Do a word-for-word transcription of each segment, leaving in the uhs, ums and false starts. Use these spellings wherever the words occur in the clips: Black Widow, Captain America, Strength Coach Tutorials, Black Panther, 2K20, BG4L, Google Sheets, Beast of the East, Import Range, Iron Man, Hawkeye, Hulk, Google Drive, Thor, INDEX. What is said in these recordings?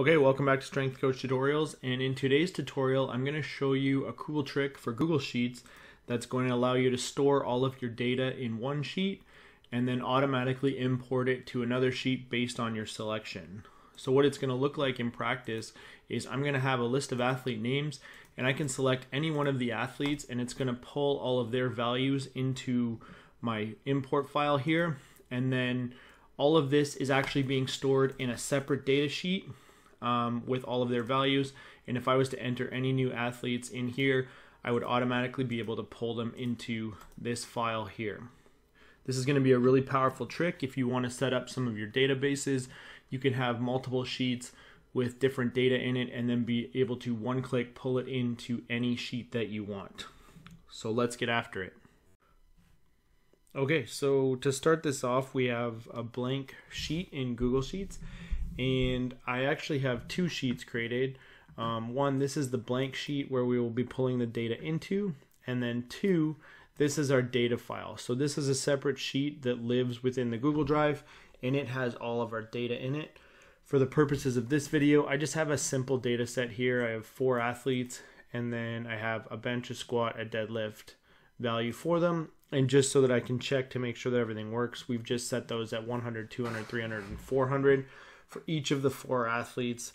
Okay, welcome back to Strength Coach Tutorials, and in today's tutorial I'm going to show you a cool trick for Google Sheets that's going to allow you to store all of your data in one sheet and then automatically import it to another sheet based on your selection. So what it's going to look like in practice is I'm going to have a list of athlete names, and I can select any one of the athletes and it's going to pull all of their values into my import file here, and then all of this is actually being stored in a separate data sheet Um, with all of their values. And if I was to enter any new athletes in here, I would automatically be able to pull them into this file here. This is going to be a really powerful trick if you want to set up some of your databases. You can have multiple sheets with different data in it and then be able to one click pull it into any sheet that you want. So let's get after it. Okay, so to start this off, we have a blank sheet in Google Sheets. And I actually have two sheets created. Um, one, this is the blank sheet where we will be pulling the data into, and then two, this is our data file. So this is a separate sheet that lives within the Google Drive, and it has all of our data in it. For the purposes of this video, I just have a simple data set here. I have four athletes, and then I have a bench, a squat, a deadlift value for them. And just so that I can check to make sure that everything works, we've just set those at one hundred, two hundred, three hundred, and four hundred. For each of the four athletes,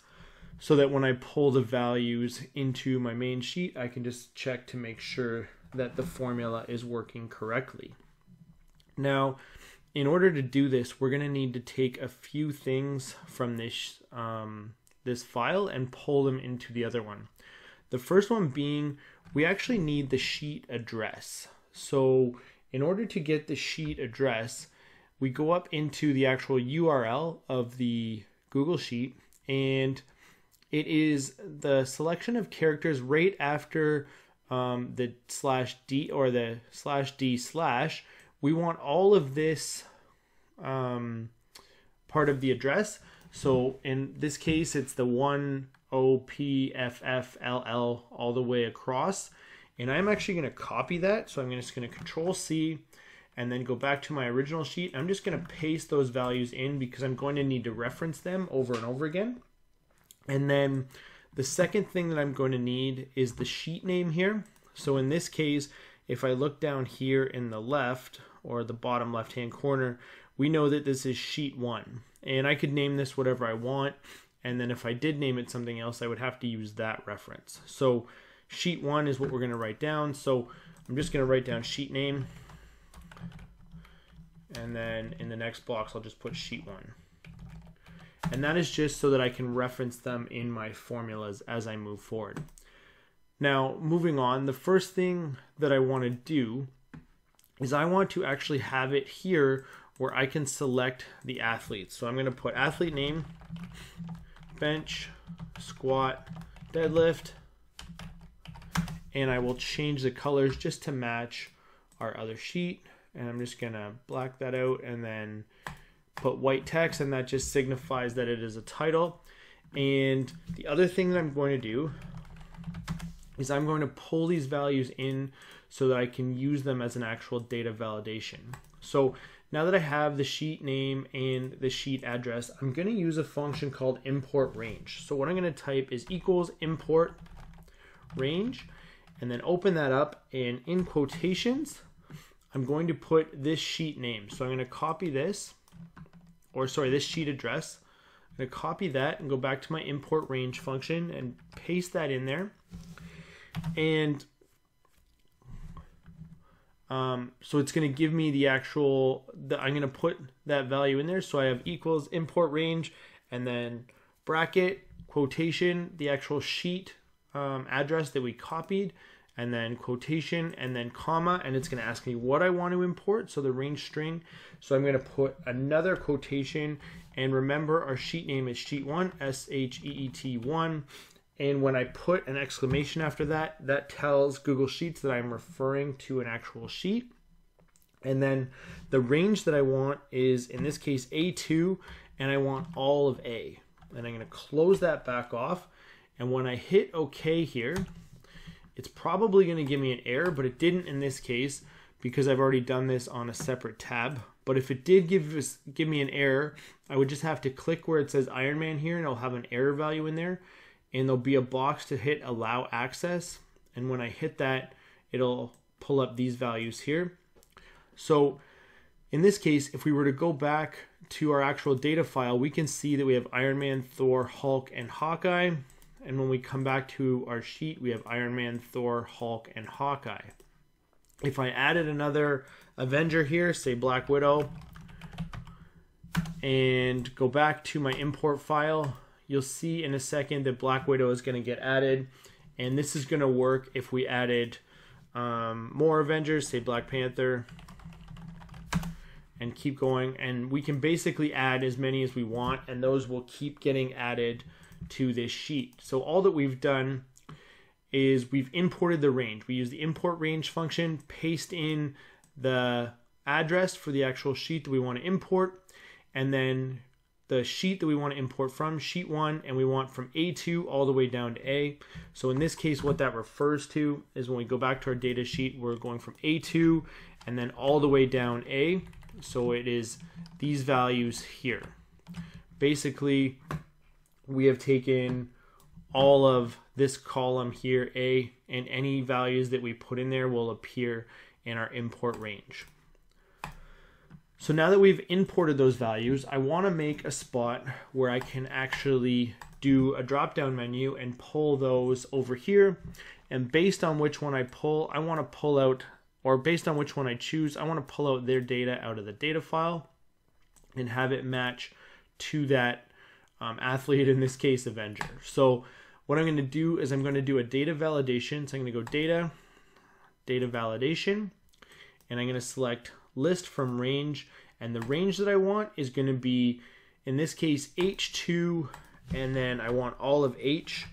so that when I pull the values into my main sheet, I can just check to make sure that the formula is working correctly. Now, in order to do this, we're going to need to take a few things from this um, this file and pull them into the other one. The first one being, we actually need the sheet address. So in order to get the sheet address, we go up into the actual U R L of the Google Sheet, and it is the selection of characters right after um, the slash D or the slash D slash. We want all of this um, part of the address. So in this case, it's the one O P F F L L all the way across. And I'm actually going to copy that. So I'm just going to Control C. And then go back to my original sheet. I'm just going to paste those values in because I'm going to need to reference them over and over again. And then the second thing that I'm going to need is the sheet name here. So in this case, if I look down here in the left or the bottom left hand corner, we know that this is sheet one, and I could name this whatever I want. And then if I did name it something else, I would have to use that reference. So sheet one is what we're going to write down. So I'm just going to write down sheet name. And then in the next blocks, I'll just put sheet one. And that is just so that I can reference them in my formulas as I move forward. Now, moving on, the first thing that I want to do is I want to actually have it here where I can select the athletes. So I'm going to put athlete name, bench, squat, deadlift, and I will change the colors just to match our other sheet. And I'm just gonna black that out and then put white text, and that just signifies that it is a title. And the other thing that I'm going to do is I'm going to pull these values in so that I can use them as an actual data validation. So now that I have the sheet name and the sheet address, I'm gonna use a function called import range. So what I'm gonna type is equals import range, and then open that up, and in quotations, I'm going to put this sheet name. So I'm going to copy this, or sorry, this sheet address. I'm going to copy that and go back to my import range function and paste that in there. And um, so it's going to give me the actual, the, I'm going to put that value in there. So I have equals import range, and then bracket, quotation, the actual sheet um, address that we copied, and then quotation, and then comma, and it's gonna ask me what I want to import, so the range string. So I'm gonna put another quotation, and remember our sheet name is sheet one, S H E E T one, and when I put an exclamation after that, that tells Google Sheets that I'm referring to an actual sheet. And then the range that I want is, in this case, A two, and I want all of A. And I'm gonna close that back off, and when I hit OK here, it's probably going to give me an error, but it didn't in this case because I've already done this on a separate tab. But if it did give us, give me an error, I would just have to click where it says Iron Man here, and it'll have an error value in there, and there'll be a box to hit allow access. And when I hit that, it'll pull up these values here. So in this case, if we were to go back to our actual data file, we can see that we have Iron Man, Thor, Hulk, and Hawkeye. And when we come back to our sheet, we have Iron Man, Thor, Hulk, and Hawkeye. If I added another Avenger here, say Black Widow, and go back to my import file, you'll see in a second that Black Widow is going to get added. And this is going to work if we added um, more Avengers, say Black Panther, and keep going. And we can basically add as many as we want, and those will keep getting added to this sheet. So all that we've done is we've imported the range. We use the import range function, paste in the address for the actual sheet that we want to import, and then the sheet that we want to import from, sheet one, and we want from A two all the way down to A. So in this case, what that refers to is when we go back to our data sheet, we're going from A two and then all the way down A. So it is these values here. Basically, we have taken all of this column here, A, and any values that we put in there will appear in our import range. So now that we've imported those values, I want to make a spot where I can actually do a drop-down menu and pull those over here. And based on which one I pull, I want to pull out, or based on which one I choose, I want to pull out their data out of the data file and have it match to that Um, athlete, in this case Avenger. So what I'm going to do is I'm going to do a data validation. So I'm going to go data, data validation, and I'm going to select list from range, and the range that I want is going to be, in this case, H two, and then I want all of H.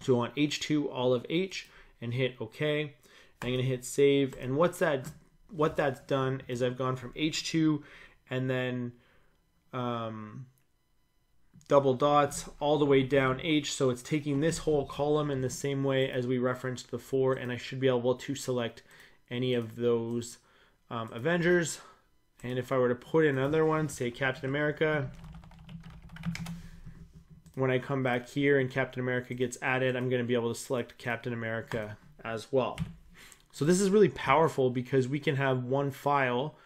So I want H two all of H, and hit OK. I'm going to hit save, and what's that? What that's done is I've gone from H two, and then um, double dots all the way down H, so it's taking this whole column in the same way as we referenced before, and I should be able to select any of those um, Avengers. And if I were to put in another one, say Captain America, when I come back here and Captain America gets added, I'm going to be able to select Captain America as well. So this is really powerful because we can have one file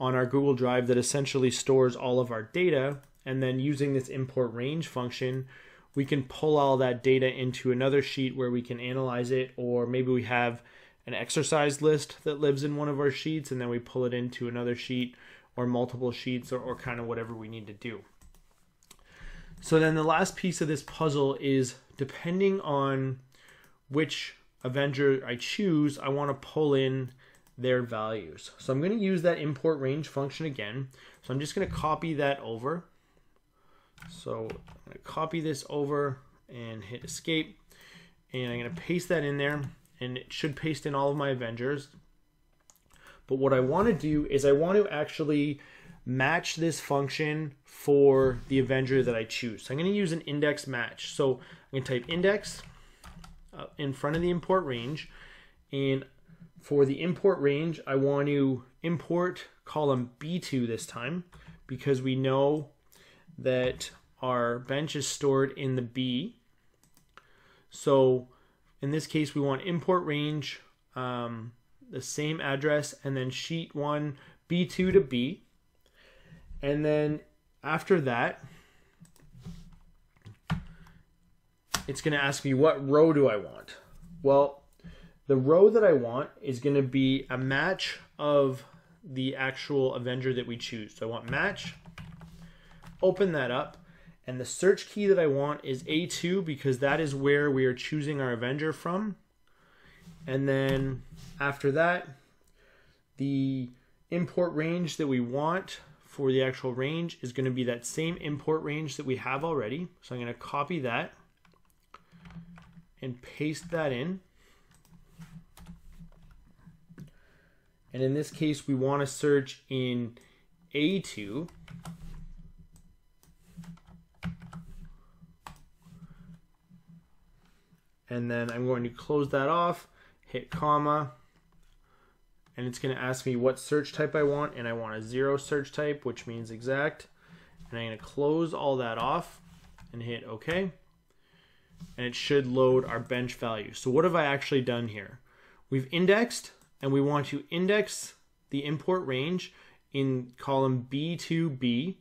on our Google Drive that essentially stores all of our data. And then using this import range function, we can pull all that data into another sheet where we can analyze it, or maybe we have an exercise list that lives in one of our sheets and then we pull it into another sheet, or multiple sheets, or, or kind of whatever we need to do. So then the last piece of this puzzle is, depending on which Avenger I choose, I want to pull in their values. So I'm going to use that import range function again. So I'm just going to copy that over. So I'm going to copy this over and hit escape, and I'm going to paste that in there, and it should paste in all of my Avengers. But what I want to do is I want to actually match this function for the Avenger that I choose. So I'm going to use an index match. So I'm going to type index uh, in front of the import range, and for the import range I want to import column B two this time, because we know that our bench is stored in the B. So in this case, we want import range, um, the same address, and then sheet one, B two to B. And then after that, it's going to ask me, what row do I want? Well, the row that I want is going to be a match of the actual Avenger that we choose. So I want match. Open that up, and the search key that I want is A two, because that is where we are choosing our Avenger from. And then after that, the import range that we want for the actual range is going to be that same import range that we have already. So I'm going to copy that and paste that in. And in this case, we want to search in A two. And then I'm going to close that off, hit comma, and it's going to ask me what search type I want, and I want a zero search type, which means exact. And I'm going to close all that off and hit OK. And it should load our bench value. So what have I actually done here? We've indexed, and we want to index the import range in column B two B,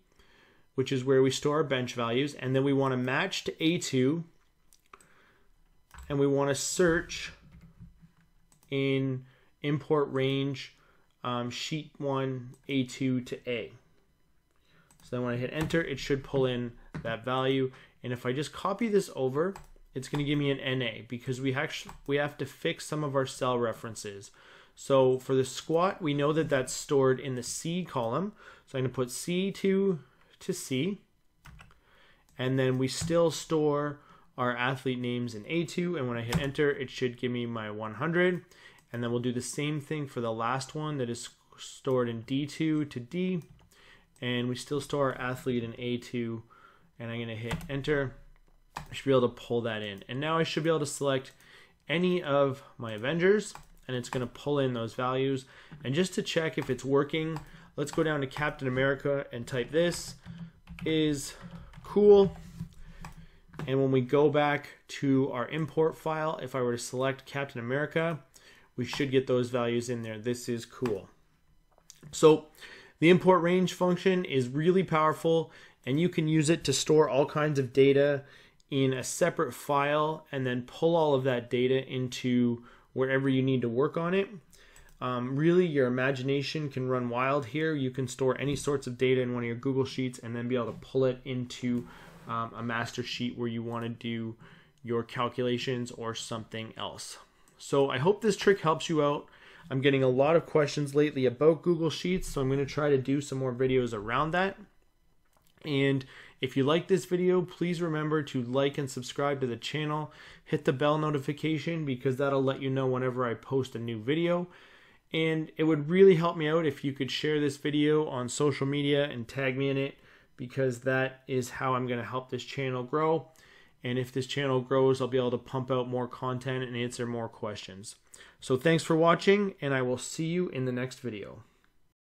which is where we store our bench values, and then we want to match to A two, and we want to search in import range um, sheet one A two to A. So then when I hit enter, it should pull in that value. And if I just copy this over, it's going to give me an N A, because we actually we have to fix some of our cell references. So for the squat, we know that that's stored in the C column. So I'm going to put C two to C, and then we still store our athlete names in A two, and when I hit enter, it should give me my one hundred. And then we'll do the same thing for the last one that is stored in D two to D, and we still store our athlete in A two, and I'm going to hit enter. I should be able to pull that in, and now I should be able to select any of my Avengers, and it's going to pull in those values. And just to check if it's working, let's go down to Captain America and type this is cool. And when we go back to our import file, if I were to select Captain America, we should get those values in there. This is cool. So the import range function is really powerful, and you can use it to store all kinds of data in a separate file and then pull all of that data into wherever you need to work on it. Um, really, your imagination can run wild here. You can store any sorts of data in one of your Google Sheets and then be able to pull it into um, a master sheet where you want to do your calculations or something else. So I hope this trick helps you out. I'm getting a lot of questions lately about Google Sheets, so I'm going to try to do some more videos around that. And if you like this video, please remember to like and subscribe to the channel. Hit the bell notification, because that'll let you know whenever I post a new video. And it would really help me out if you could share this video on social media and tag me in it, because that is how I'm going to help this channel grow. And if this channel grows, I'll be able to pump out more content and answer more questions. So thanks for watching, and I will see you in the next video.